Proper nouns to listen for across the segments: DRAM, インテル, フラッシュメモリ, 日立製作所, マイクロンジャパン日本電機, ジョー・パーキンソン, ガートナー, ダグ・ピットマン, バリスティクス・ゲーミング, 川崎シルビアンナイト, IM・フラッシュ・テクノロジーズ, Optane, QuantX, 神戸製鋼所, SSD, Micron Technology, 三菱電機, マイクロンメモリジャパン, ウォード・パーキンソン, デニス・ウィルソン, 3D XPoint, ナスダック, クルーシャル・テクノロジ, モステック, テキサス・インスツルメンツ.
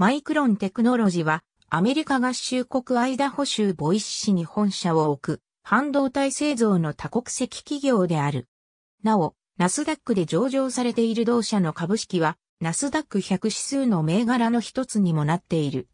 マイクロンテクノロジは、アメリカ合衆国アイダホ州ボイス市に本社を置く、半導体製造の多国籍企業である。なお、ナスダックで上場されている同社の株式は、ナスダック100指数の銘柄の一つにもなっている。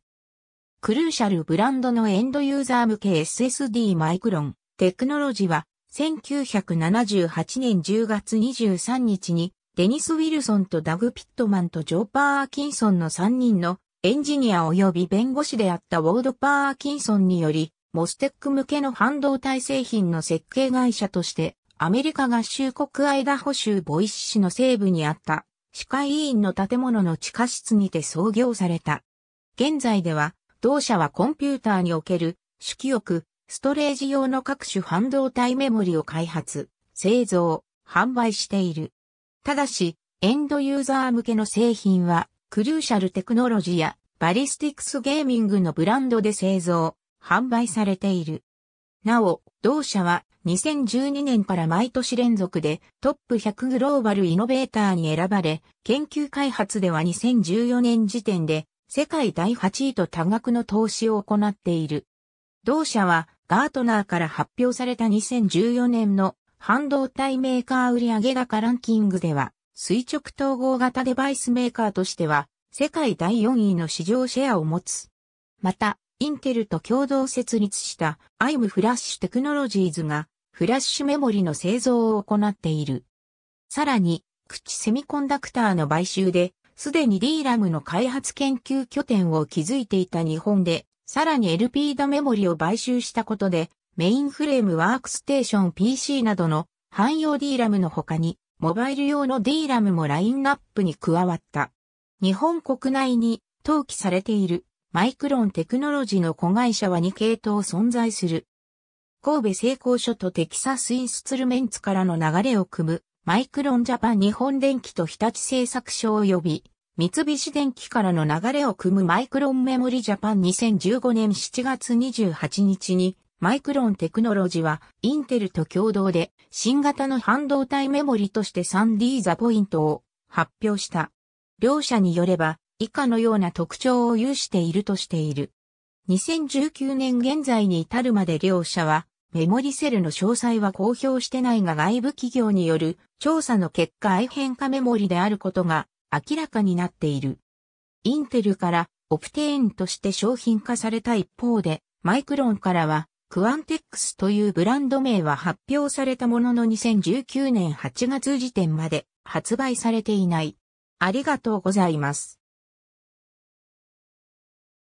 クルーシャルブランドのエンドユーザー向け SSD マイクロンテクノロジは、1978年10月23日に、デニス・ウィルソンとダグ・ピットマンとジョー・パーキンソンの3人のエンジニア及び弁護士であったウォード・パーキンソンにより、モステック向けの半導体製品の設計会社として、アメリカ合衆国アイダホ州ボイス市の西部にあった、市会議員の建物の地下室にて創業された。現在では、同社はコンピューターにおける、主記憶、ストレージ用の各種半導体メモリを開発、製造、販売している。ただし、エンドユーザー向けの製品は、クルーシャルテクノロジやバリスティクスゲーミングのブランドで製造、販売されている。なお、同社は2012年から毎年連続でトップ100グローバルイノベーターに選ばれ、研究開発では2014年時点で世界第8位と多額の投資を行っている。同社はガートナーから発表された2014年の半導体メーカー売上高ランキングでは、垂直統合型デバイスメーカーとしては、世界第4位の市場シェアを持つ。また、インテルと共同設立したIMフラッシュテクノロジーズが、フラッシュメモリの製造を行っている。さらに、口セミコンダクターの買収で、すでに DRAM の開発研究拠点を築いていた日本で、さらに LPDA メモリを買収したことで、メインフレームワークステーション PC などの汎用 DRAM の他に、モバイル用の DRAM もラインナップに加わった。日本国内に登記されているマイクロンテクノロジーの子会社は2系統存在する。神戸製鋼所とテキサスインストゥルメンツからの流れを組むマイクロンジャパン日本電機と日立製作所及び三菱電機からの流れを組むマイクロンメモリジャパン2015年7月28日にマイクロンテクノロジはインテルと共同で新型の半導体メモリとして 3D ザポイントを発表した。両社によれば以下のような特徴を有しているとしている。2019年現在に至るまで両社はメモリセルの詳細は公表してないが外部企業による調査の結果愛変化メモリであることが明らかになっている。インテルからオプテインとして商品化された一方でマイクロンからはQuantX というブランド名は発表されたものの2019年8月時点まで発売されていない。ありがとうございます。